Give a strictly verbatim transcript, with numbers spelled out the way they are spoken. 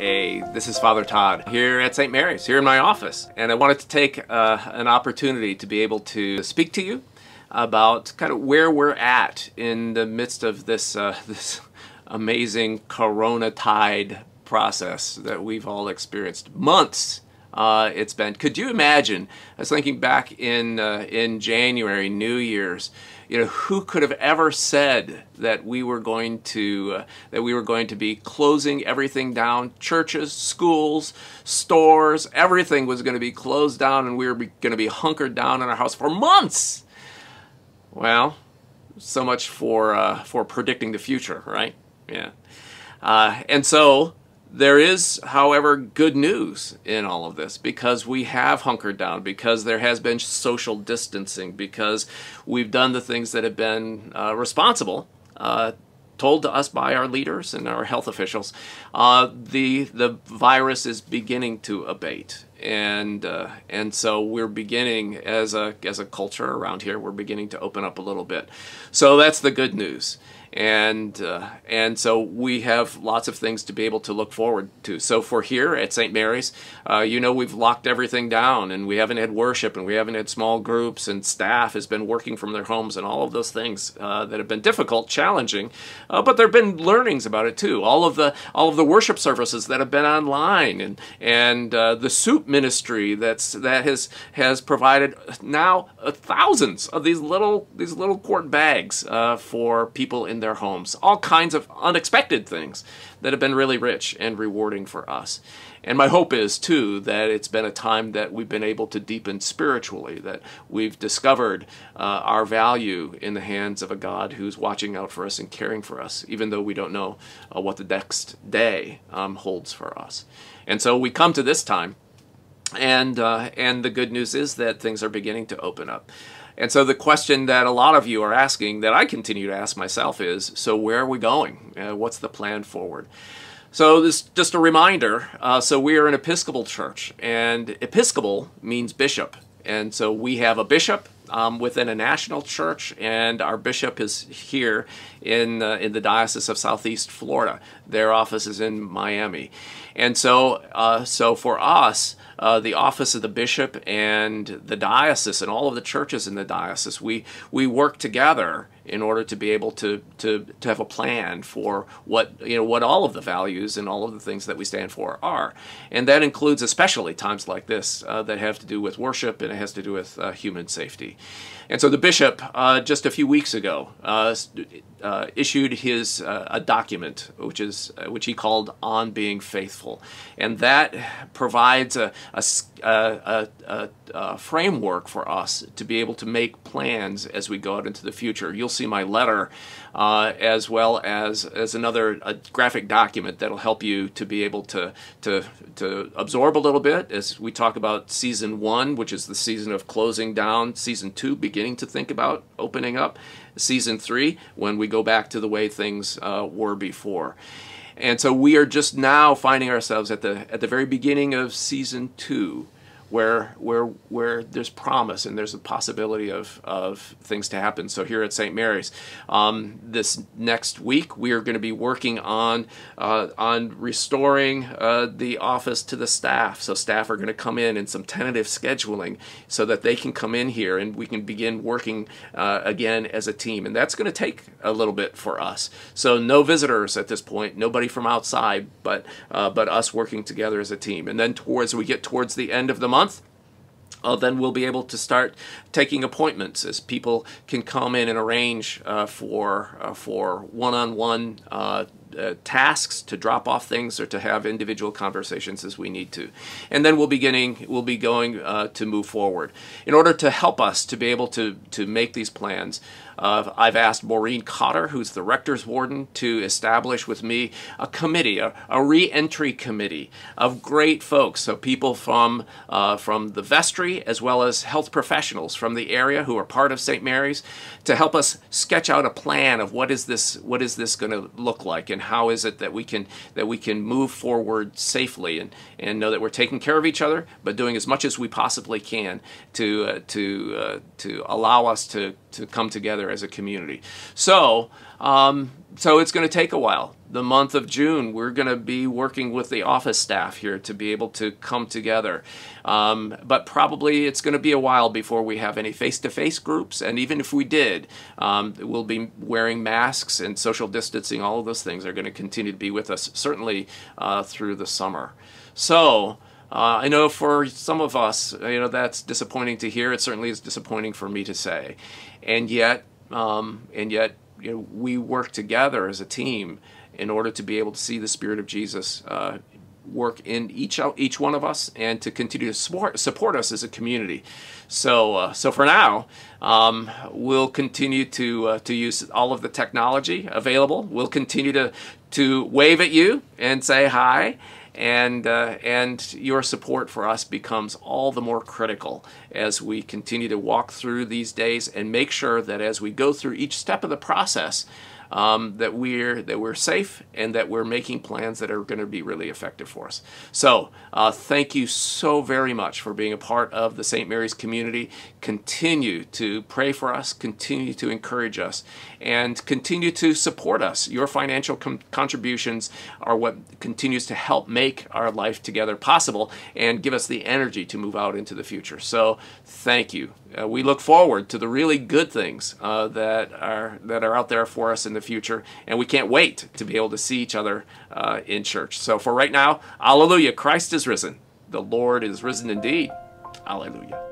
Hey, this is Father Todd here at Saint Mary's, here in my office. And I wanted to take uh, an opportunity to be able to speak to you about kind of where we're at in the midst of this, uh, this amazing corona tide process that we've all experienced. Months uh, it's been. Could you imagine? I was thinking back in, uh, in January, New Year's, you know, who could have ever said that we were going to uh, that we were going to be closing everything down? Churches, schools, stores, everything was going to be closed down, and we were going to be hunkered down in our house for months. Well, so much for uh, for predicting the future, right? Yeah, uh, and so. There is, however, good news in all of this, because we have hunkered down, because there has been social distancing, because we've done the things that have been uh, responsible, uh, told to us by our leaders and our health officials. Uh, the the virus is beginning to abate, and uh, and so we're beginning as a as a culture around here. We're beginning to open up a little bit, so that's the good news. And uh, and so we have lots of things to be able to look forward to. So for here at Saint Mary's, uh, you know, we've locked everything down, and we haven't had worship, and we haven't had small groups, and staff has been working from their homes, and all of those things uh, that have been difficult, challenging, uh, but there have been learnings about it too. All of the all of the worship services that have been online, and and uh, the soup ministry that's that has has provided now uh, thousands of these little these little quart bags uh, for people in their homes. All kinds of unexpected things that have been really rich and rewarding for us. And my hope is, too, that it's been a time that we've been able to deepen spiritually, that we've discovered uh, our value in the hands of a God who's watching out for us and caring for us, even though we don't know uh, what the next day um, holds for us. And so we come to this time, and, uh, and the good news is that things are beginning to open up. And so the question that a lot of you are asking, that I continue to ask myself, is, so where are we going? Uh, what's the plan forward? So this just a reminder, uh, so we are an Episcopal church, and Episcopal means bishop. And so we have a bishop um, within a national church, and our bishop is here in, uh, in the Diocese of Southeast Florida. Their office is in Miami. And so, uh, so for us, uh, the office of the bishop and the diocese and all of the churches in the diocese, we, we work together in order to be able to, to, to have a plan for what, you know, what all of the values and all of the things that we stand for are. And that includes especially times like this uh, that have to do with worship, and it has to do with uh, human safety. And so the bishop, uh, just a few weeks ago, uh, uh, issued his uh, a document, which, is, uh, which he called On Being Faithful. And that provides a, a, a, a, a framework for us to be able to make plans as we go out into the future. You'll see my letter uh, as well as as another a graphic document that'll help you to be able to to to absorb a little bit as we talk about season one, which is the season of closing down, season two, beginning to think about opening up, season three, when we go back to the way things uh, were before. And so we are just now finding ourselves at the at the very beginning of season two, where where where there's promise and there's a possibility of of things to happen. So here at Saint Mary's, um, this next week we are going to be working on uh, on restoring uh, the office to the staff. So staff are going to come in in some tentative scheduling so that they can come in here and we can begin working uh, again as a team. And that's going to take a little bit for us. So no visitors at this point, nobody from outside, but uh, but us working together as a team. And then towards we get towards the end of the month. month, uh, then we'll be able to start taking appointments as people can come in and arrange uh, for uh, for one-on-one uh, uh, tasks, to drop off things, or to have individual conversations as we need to. And then we'll beginning we'll be going uh, to move forward. In order to help us to be able to to make these plans, Uh, I've asked Maureen Cotter, who's the rector's warden, to establish with me a committee, a, a re-entry committee of great folks. So people from uh, from the vestry, as well as health professionals from the area who are part of Saint Mary's, to help us sketch out a plan of what is this what is this going to look like, and how is it that we can that we can move forward safely and and know that we're taking care of each other, but doing as much as we possibly can to uh, to uh, to allow us to to come together as a community. So, um, so it's going to take a while. The month of June, we're going to be working with the office staff here to be able to come together. Um, but probably it's going to be a while before we have any face-to-face groups. And even if we did, um, we'll be wearing masks and social distancing. All of those things are going to continue to be with us, certainly uh, through the summer. So, Uh, I know for some of us, you know, that's disappointing to hear. It certainly is disappointing for me to say. And yet, um, and yet, you know, we work together as a team in order to be able to see the Spirit of Jesus uh, work in each each one of us and to continue to support, support us as a community. So, uh, so for now, um, we'll continue to uh, to use all of the technology available. We'll continue to to wave at you and say hi. And, uh, and your support for us becomes all the more critical as we continue to walk through these days and make sure that as we go through each step of the process um, that, we're, that we're safe and that we're making plans that are going to be really effective for us. So uh, thank you so very much for being a part of the Saint Mary's community. Continue to pray for us, continue to encourage us, and continue to support us. Your financial contributions are what continues to help make our life together possible and give us the energy to move out into the future. So thank you. Uh, we look forward to the really good things uh, that are that are out there for us in the future, and we can't wait to be able to see each other uh, in church. So for right now, hallelujah, Christ is risen. The Lord is risen indeed. Hallelujah.